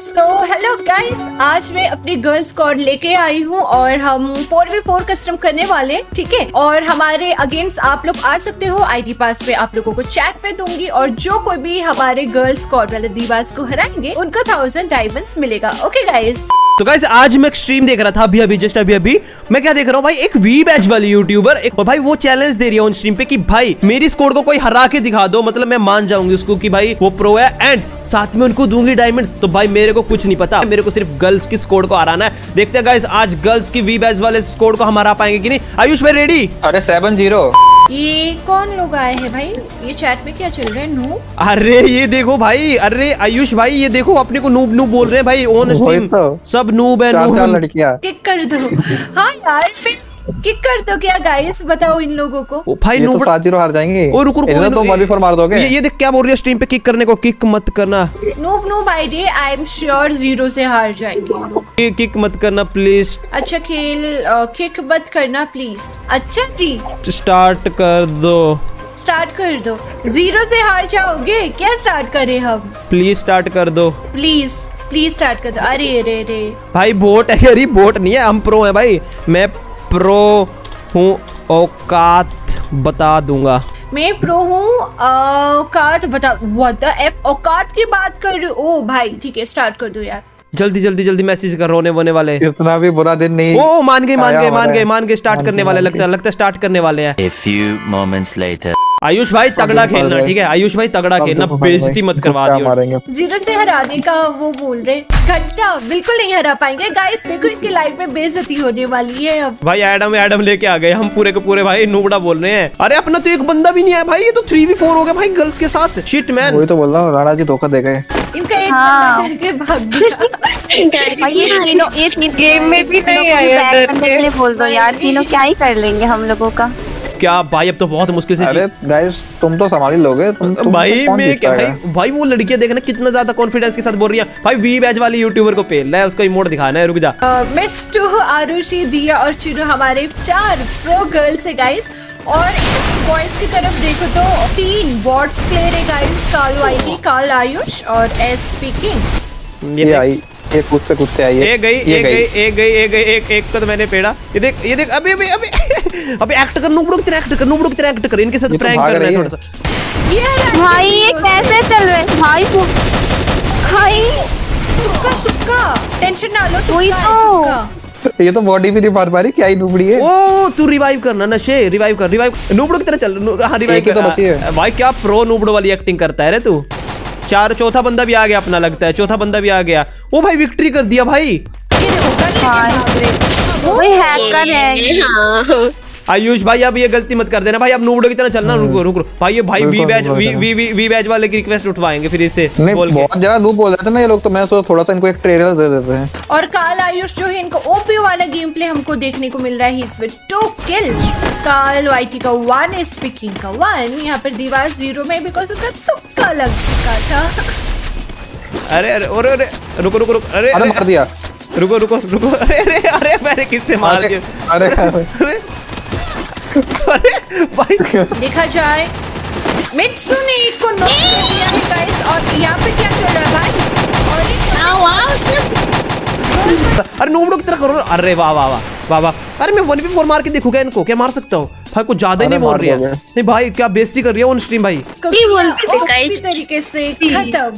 So hello guys, आज मैं अपनी गर्ल स्क्वाड लेके आई हूँ और हम 4v4 कस्टम करने वाले हैं, ठीक है। और हमारे अगेंस्ट आप लोग आ सकते हो, आईडी पास पे आप लोगों को चैट पे दूंगी और जो कोई भी हमारे गर्ल स्क्वाड वाले दीवास को हराएंगे उनको 1000 डायमंड्स मिलेगा। ओके गाइस, तो गाइस आज मैं एक स्ट्रीम देख रहा था अभी जस्ट मैं क्या देख रहा हूँ भाई, एक वी बैच वाली यूट्यूबर और भाई वो चैलेंज दे रही है उन स्ट्रीम पे कि भाई मेरी स्कोर को कोई हरा के दिखा दो, मतलब मैं मान जाऊंगी उसको कि भाई वो प्रो है एंड साथ में उनको दूंगी डायमंड्स। तो भाई मेरे को कुछ नहीं पता, मेरे को सिर्फ गर्ल्स की स्कोर को हराना है। देखते हैं गाइस आज गर्ल्स की वी बैच वाले स्कोर को हम हरा पाएंगे कि नहीं। आयुष भाई रेडी? अरे 7-0। ये कौन लोग आए हैं भाई, ये चैट में क्या चल रहा है? नू अरे ये देखो भाई, अरे आयुष भाई ये देखो अपने को नूब नूब बोल रहे हैं भाई ऑन स्ट्रीम, सब नूब है। किक कर दो, हाँ यार किक कर दो क्या गाइस, बताओ इन लोगों को। ओ भाई नूब 7-0 हार जाएंगे। ओ रुको रुको, तो वाली फॉर मार दोगे। ये देख क्या बोल रही है स्ट्रीम पे, किक करने को किक मत करना। Noob noob ID, I am sure 0 से हार जाएंगे। किक मत करना प्लीज। अच्छा खेल किक मत करना प्लीज। अच्छा जी स्टार्ट कर दो, स्टार्ट कर दो। 0 से हार जाओगे क्या, स्टार्ट करें हम? प्लीज स्टार्ट कर दो, प्लीज प्लीज स्टार्ट कर दो। अरे अरे अरे भाई बोट है, अरे बोट नहीं है, हम प्रो है भाई, मैं प्रो हूँ औकात बता दूंगा। मैं प्रो हूँ औकात बता, व्हाट द एफ औकात की बात कर रहे हो भाई। ठीक है स्टार्ट कर दो यार, जल्दी जल्दी जल्दी मैसेज कर, रोने वोने वाले, इतना भी बुरा दिन नहीं। ओ मान गए मान गए मान गए मान गए, स्टार्ट करने वाले, लगता है स्टार्ट करने वाले हैं। A few moments later. Ayush भाई तगड़ा खेलना, ठीक है आयुष भाई तगड़ा खेलना, बेइज्जती मत करवा दियो। 0 से हराने का वो बोल रहे, घंटा बिल्कुल नहीं हरा पाएंगे गाइस, देखो इनकी लाइफ में बेइज्जती होने वाली है। अब भाई एडम एडम लेके आ गए हम पूरे के पूरे भाई, नूबड़ा बोल रहे हैं। अरे अपना तो एक बंदा भी नहीं आया भाई, ये तो 3v4 हो गया भाई गर्ल्स के साथ। शिट मैन, वही तो बोल रहा हूं राणा जी धोखा दे गए, इनका एक डर के भाग गया भाई। ये लोग एक गेम में भी नहीं आए, बंदे के लिए बोल दो यार, तीनों क्या ही कर लेंगे हम लोगों का। क्या भाई अब तो बहुत मुश्किल से। अरे गाइस तुम तो संभाल ही लोगे, तुम भाई में क्या भाई वो लड़कियां देखना कितना ज्यादा कॉन्फिडेंस के साथ बोल रही हैं भाई, वी बैच वाली यूट्यूबर को पेलना है, उसको इमोट दिखाना है। रुक जा, मिस्टू, आरुषि, दिया और चिरू हमारे 4 प्रो गर्ल्स है गाइस। और बॉयज की तरफ देखो तो 3 बॉट्स प्लेयर है गाइस, काल वाईटी, काल आयुष और एसपी किंग। ये आई एक कुत्ते कुत्ते आई है, एक तो मैंने पेड़ा। ये देख अबे एक्ट कर, नूबड़ो की तरह एक्ट कर इनके साथ प्रैंक कर रहे हैं थोड़ा सा। ये भाई ये कैसे चल रहा है भाई, भाई तुक्का तुक्का, टेंशन ना लो तुक्का। ये तो बॉडी भी नहीं मार पा रही, क्या ही नूबड़ी है। ओ तू रिवाइव करना नशे, रिवाइव कर रिवाइव, नूबड़ो की तरह चल। हां रिवाइव कर भाई, क्या प्रो नूबड़ो वाली एक्टिंग करता है रे तू। चौथा बंदा भी आ गया अपना, लगता है चौथा बंदा भी आ गया। वो भाई विक्ट्री कर दिया भाई, हैकर है आयुष भाई। अब ये गलती मत कर देना भाई, अब नूबड़ो की तरह चलना। रुको रुको भाई, ये भाई वी बैच वी बैच वाले की रिक्वेस्ट उठवाएंगे फिर इससे। बहुत ज्यादा नूब बोल रहे थे ना ये लोग, तो मैं सोचा थोड़ा सा इनको एक ट्रेलर दे देते हैं। और काल आयुष जो है इनको ओपी वाला गेम प्ले हमको देखने को मिल रहा है। इस विद 2 किल्स, काल वाईटी का 1, एसपी किंग का 1। यहाँ पर दीवार 0 में बिकॉज उसका तुक्का लग चुका था। अरे अरे रुको रुको, अरे मार दिया, रुको रुको रुको, अरे अरे मैंने किससे मार दिया। अरे भाई देखा जाए मित्सु ने एक को नॉक किया है गाइस। और यहाँ पे क्या चल रहा है भाई, अरे नूबड़ो की तरह करो। अरे वाह वाह वाह वाह वाह, अरे मैं 1v4 मार के देखूंगा इनको, क्या मार सकता हूँ भाई, कुछ ज्यादा ही नहीं बोल रही है। नहीं भाई क्या बेइज्जती कर रही है ऑन स्ट्रीम भाई, तरीके से खत्म।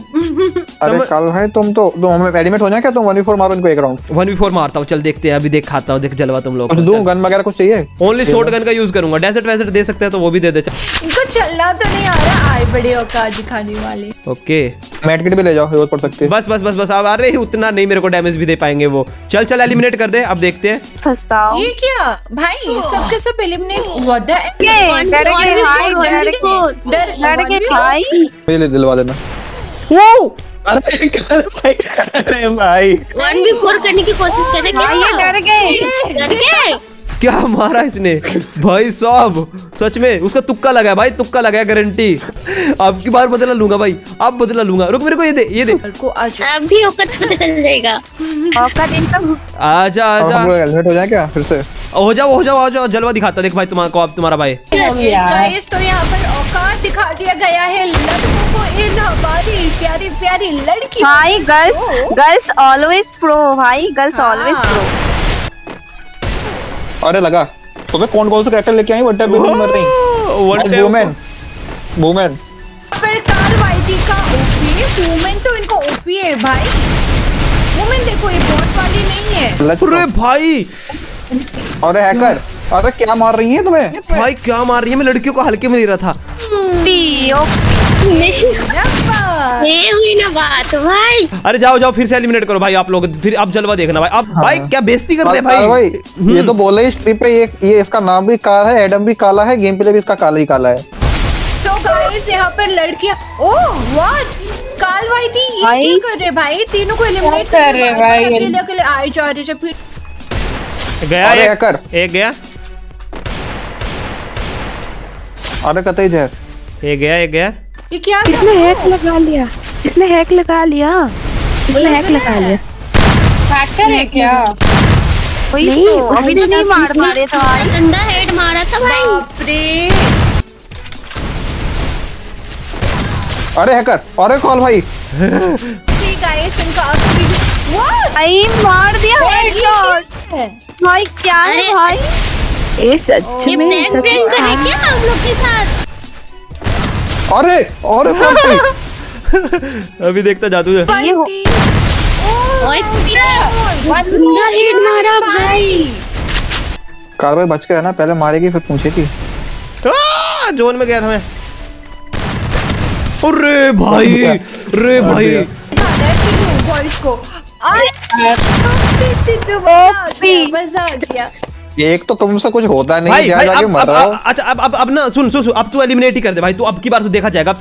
अरे काल भाई तुम तो हमें एलिमेंट होना क्या, तुम 1v4 मारो इनको, एक राउंड 1v4 मारता हूँ, चल देखते हैं अभी, दिखाता हूँ देख जलवा। तुम लोग दो गन वगैरह कुछ चाहिए? ओनली शॉटगन का यूज करूंगा, डेजर्ट वेजर्ट दे सकते हैं तो वो भी दे दे। इनको चलना तो नहीं आ रहा, आए बड़े औकात दिखाने वाले। ओके मैट किट भी ले जाओ, पड़ सकते हैं। बस बस बस बस, अरे उतना नहीं मेरे को डैमेज भी दे पाएंगे वो। चल चल एलिमिनेट कर दे, अब देखते हैं। ये क्या भाई सबके सब एलिमिनेट, दिलवा देना। अरे भाई 1v4 करने की कोशिश कर रहे, क्या मारा इसने भाई साहब, सच में उसका तुक्का लगा है भाई, तुक्का लगा है गारंटी। अब की बार बदला लूंगा भाई, अब बदला लूंगा। रुक मेरे को ये दे, ये दे, अभी औकात पता चल जाएगा। औकात एकदम आजा आजा, हेलमेट हो जाए क्या फिर से, हो जाओ हो जाओ हो जाओ, जलवा दिखाता देख भाई तुम्हारा को। अब तुम्हारा भाई तो यहाँ पर औकात दिखा दिया गया है, को इन हमारी प्यारी प्यारी लड़की। भाई गर्ल्स गर्ल्स ऑलवेज प्रो, भाई गर्ल्स ऑलवेज प्रो। अरे लगा तुम्हें तो कौन कौन से कैरेक्टर लेके आई? व्हाट टाइप वुमन मर रही, व्हाट टाइप वुमन वुमन। पर काल वाइटी का ओपी वुमन तो इनको ओपी है भाई। वुमन देखो ये बॉट वाली नहीं है। अरे भाई अरे हैकर अरे क्या मार रही है तुम्हें भाई, क्या मार रही है? मैं लड़कियों को हल्के में ले रहा था। नहीं हुई ना बात भाई। अरे जाओ जाओ फिर से एलिमिनेट करो भाई आप लोग, फिर आप जलवा देखना भाई आप। हाँ। भाई क्या बेइज्जती कर रहे हैं भाई, भाई। ये तो बोला ही स्ट्रीप पे ये इसका नाम भी काला है, एडम भी काला है, गेम प्ले भी इसका काला ही काला है। तो गाइस यहाँ पर लड़कियाँ ओह व्हाट काल वाइटी ये कर रहे भाई, तीनों को एलिमिनेट कर रहे भाई। आई जा रही जब गया एक गया, अरे कतई जहर एक गया ये क्या? इसने हैक लगा लिया, इसने हैक लगा लिया, इसने हैक लगा लिया। हैकर है क्या? नहीं अभी तो नहीं मार पा रहे था, गंदा हेड मारा था भाई। बाप रे अरे हैकर अरे कॉल भाई। ठीक है इनका आखिरी भाई मार दिया हेडशॉट भाई क्या है भाई। ये प्रैंक करे क्या हम लोग के साथ? अरे और अभी देखता जादू है। मारा भाई कारवाई बच के है ना, पहले मारेगी फिर पूछेगी। जोन में गया था मैं। अरे भाई रे भाई को मजा आ गया। एक तो तुमसे कुछ होता नहीं भाई, भाई, जाके मर रहा हो। अच्छा अब ना सुन सुन अब तू एलिमिनेट ही कर दे भाई तू, अब की बार तो देखा जाएगा। अब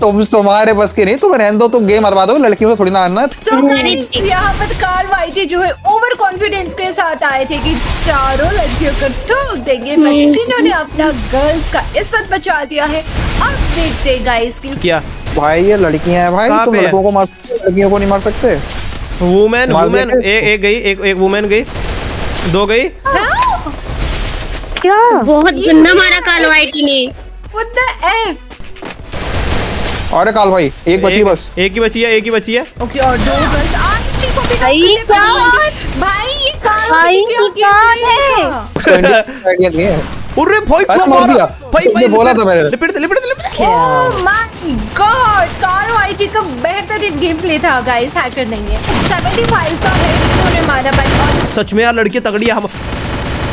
तुम तुम्हारे बस के नहीं, तुम रहने दो, तुम गेम हरवा दो, लड़कियों से थोड़ी ना आना। यहाँ पर काल वाइटी जो है ओवर कॉन्फिडेंस के साथ आए थे कि चारों लड़कियों को ठोक देंगे, जिन्होंने अपना गर्ल्स का इज्जत बचा दिया है। अब देखते गाइस की क्या भाई ये लड़कियां हैं भाई, तुम लड़कों को मार सकते, लड़कियों को नहीं मार सकते। वुमेन वुमेन एक गई, एक वुमेन गई, दो गई। हाँ। क्या बहुत गंदा मारा काल वाइटी ने। What the F? अरे काल भाई एक बची बस, एक ही बची है, एक ही बची है। ओके और दो बस आंची को भी भाई ये काल भाई क्या है? अरे भाई क्या मारा भाई, मैंने बोला था मैंने लिपट लिपट लिपट। ओह माय गॉड काल वाइटी का बेहतरीन गेम प्ले था गाइस, हैकर नहीं है। 75 का है उन्होंने मारा भाई। सच में यार लड़के तगड़ी हम।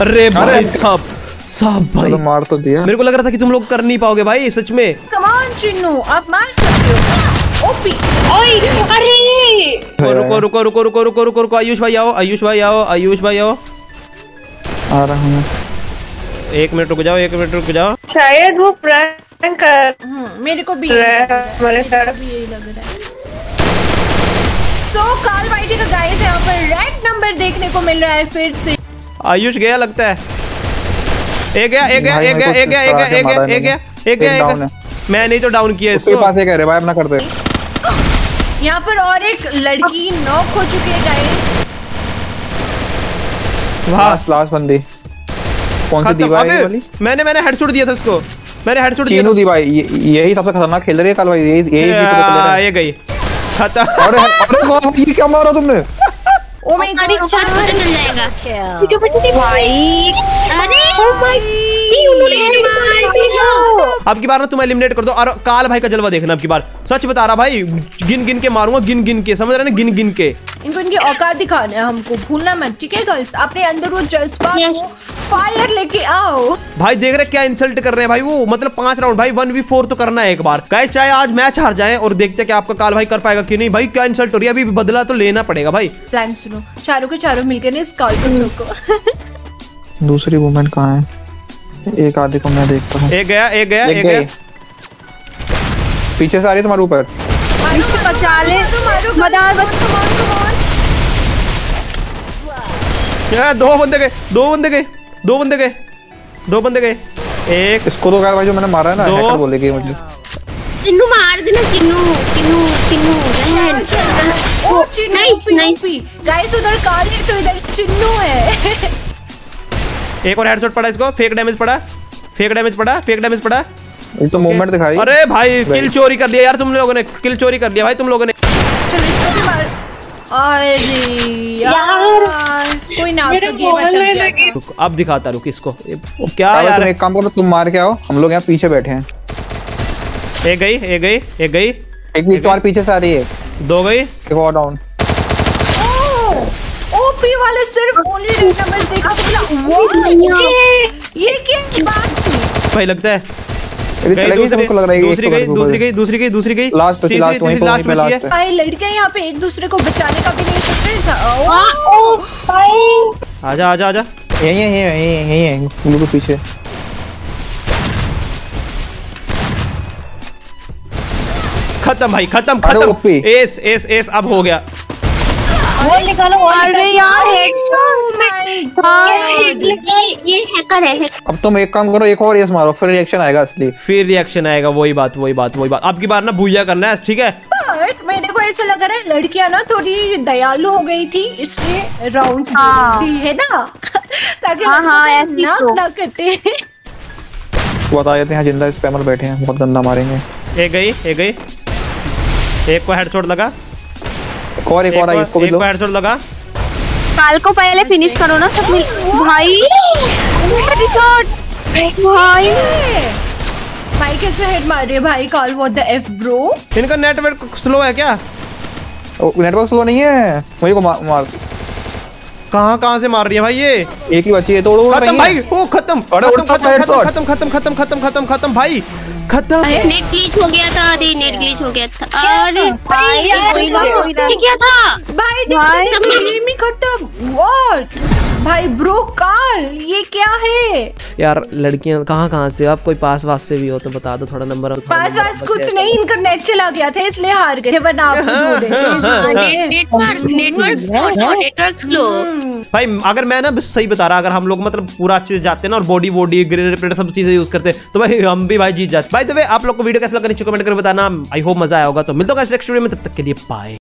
अरे भाई साहब साहब भाई मार तो दिया, मेरे को लग रहा था कि तुम लोग कर नहीं पाओगे भाई सच में। कम ऑन चिन्नू आप मार सकते हो ओपी। ओए अरे रुको रुको रुको रुको रुको रुको रुको आयुष भाई आओ, आयुष भाई आओ, आयुष भाई आओ। आ रहा हूं एक मिनट रुक जाओ, एक मिनट रुक जाओ। शायद वो प्रैंक कर मेरे को भी हमारे साथ भी यही लग रहा है। सो काल वाइटी का गाइस यहाँ पर रेड नंबर देखने को मिल रहा है फिर से। आयुष गया लगता है, एक गया एक गया एक गया एक गया एक गया एक गया एक गया, मैं नहीं तो डाउन किया इसको। उसके पास एक है रिवाइव ना कर दे। यहाँ पर और एक लड़की नॉक हो चुकी है गाइस। वाह लास्ट बंदी कौन सी दीवार है वाली? मैंने हेडशॉट दिया था उसको, मैंने हेडशॉट दिया। चिरू दीवार यही सबसे खतरनाक खेल रही है काल भाई, यही ये गई खतम। अरे ये क्या मारा तुमने? ओ माय गॉड पता चल जाएगा भाई। अरे ओ माय अब की बार ना तुम एलिमिनेट कर दो और काल भाई का जलवा देखना अब की बार। सच बता रहा भाई गिन गिन के मारूंगा, गिन गिन के, समझ रहे ना, गिन गिन के। इनको इनकी औकात दिखाना है हमको, भूलना मत ठीक है गर्ल्स। अपने अंदर वो जज्बा फायर लेके आओ भाई। देख रहे क्या इंसल्ट कर रहे हैं भाई वो, मतलब 5 राउंड भाई 1v4 तो करना है एक बार गाइस, चाहे आज मैच हार जाए। और देखते हैं कि आपका काल भाई कर पाएगा कि नहीं भाई, क्या इंसल्ट हो रही है। अभी बदला तो लेना पड़ेगा भाई। प्लान सुनो, चारों के चारों मिलकर इस काल को। दूसरी वुमेन कहाँ है? एक आधे को मैं देखता हूँ। एक गया एक गया एक गया, पीछे से आ रही तुम्हारे ऊपर। बचा ले यार, दो बंदे गए। एक इसको तो भाई जो मैंने मारा है ना, हैकर बोलेगी मुझे। चिन्नू मार देना, Chinnu Chinnu Chinnu oh nice nice guys. उधर कार है तो इधर चिन्नू है। एक और हेडशॉट पड़ा इसको, फेक डैमेज पड़ा, ये तो मूवमेंट दिखाई। अरे भाई किल चोरी कर लिया यार तुम लोगों ने, किल चोरी कर लिया भाई तुम लोगों ने। चलो इसको भी मार। अरे यार कोई ना तो गेम बच गया। अब दिखाता रुक इसको क्या यार। एक काम करो तुम मार के आओ, हम लोग यहाँ पीछे बैठे हैं। एक गई एक गई एक गई एक तो और पीछे से आ रही है। दो गई एक और डाउन। ओपी वाले सिर्फ ओनली नंबर देखा ये क्या बात थी भाई। लगता है दूसरी गई दूसरी गई दूसरी गई दूसरी गई लास्ट लास्ट लास्ट भाई लड़के यहाँ पे एक दूसरे को बचाने का भी नहीं सकते। आजा आजा आजा यही है यही है बिल्कुल पीछे। खत्म भाई खत्म खत्म। एस एस एस अब हो गया। अरे यार ये हैकर है। अब तुम एक काम करो एक और एस मारो फिर रिएक्शन आएगा असली। फिर रिएक्शन आएगा वही बात वही बात वही बात। अब की बार ना भूया करना है ठीक है। मेरे को ऐसा लग रहा है लड़कियां ना थोड़ी दयालु हो गई थी इसलिए राउंड दी है ना ताकि ना कटे। बता देते हैं जिंदा स्पैमर बैठे हैं बहुत गंदा मारेंगे। एक गई एक गई एक को हेडशॉट लगा। एक और आई इसको भी दो। एक को हेडशॉट लगा। काल को पहले फिनिश करो ना सब भाई। हेडशॉट भाई भाई कैसे हेड मार रहे भाई। काल व्हाट द एफ ब्रो। इनका नेटवर्क स्लो है क्या? नेटवर्क स्लो नहीं है वही को मार। कहां कहां से मार रही है भाई ये। एक ही बची है तोड़ो खत्म भाई। ओ खत्म खत्म खत्म खत्म खत्म खत्म खत्म भाई खत्म। नेट ग्लिच हो गया था। अरे नेट ग्लिच हो गया था। अरे भाई कोई ना कोई ना क्या था भाई। देखो गेम ही खत्म। व्हाट भाई ब्रो काल ये क्या है यार। लड़कियां कहां कहां से। आप कोई पास वास से भी हो तो बता दो थोड़ा नंबर। पास वास कुछ नहीं इनका नेट चला गया था इसलिए हार गए वरना आप नेटवर्क स्लो भाई। अगर मैं ना सही बता रहा अगर हम लोग मतलब पूरा अच्छे से जाते ना और बॉडी बॉडी ग्रेनेड प्लेट सब चीजें यूज करते तो भाई हम भी भाई जीत जाते। भाई तो आप लोग को वीडियो कैसा लगा नीचे कमेंट करके बताना। आई होप मजा आया होगा। तो मिलते हैं नेक्स्ट वीडियो में तब तक के लिए बाय।